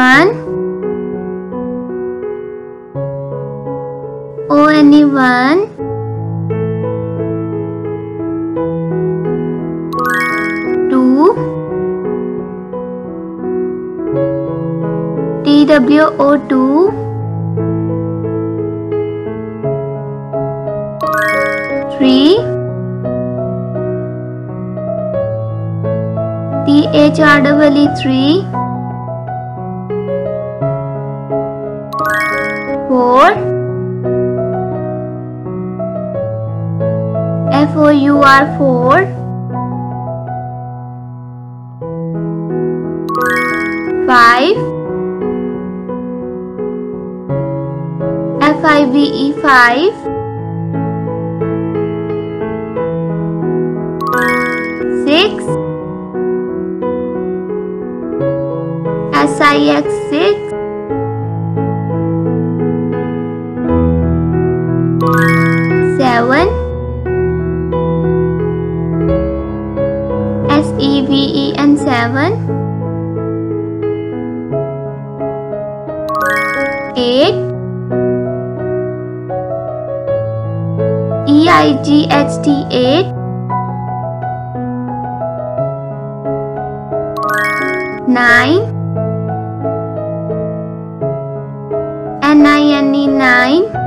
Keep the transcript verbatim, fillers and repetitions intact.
anyone? Oh, anyone? Do, two, three, T H R E E three, four, F O U R four, five, F I V E five, six, S I X six, seven, S E V E N seven, eight, E I G H T eight, nine, N I N E nine,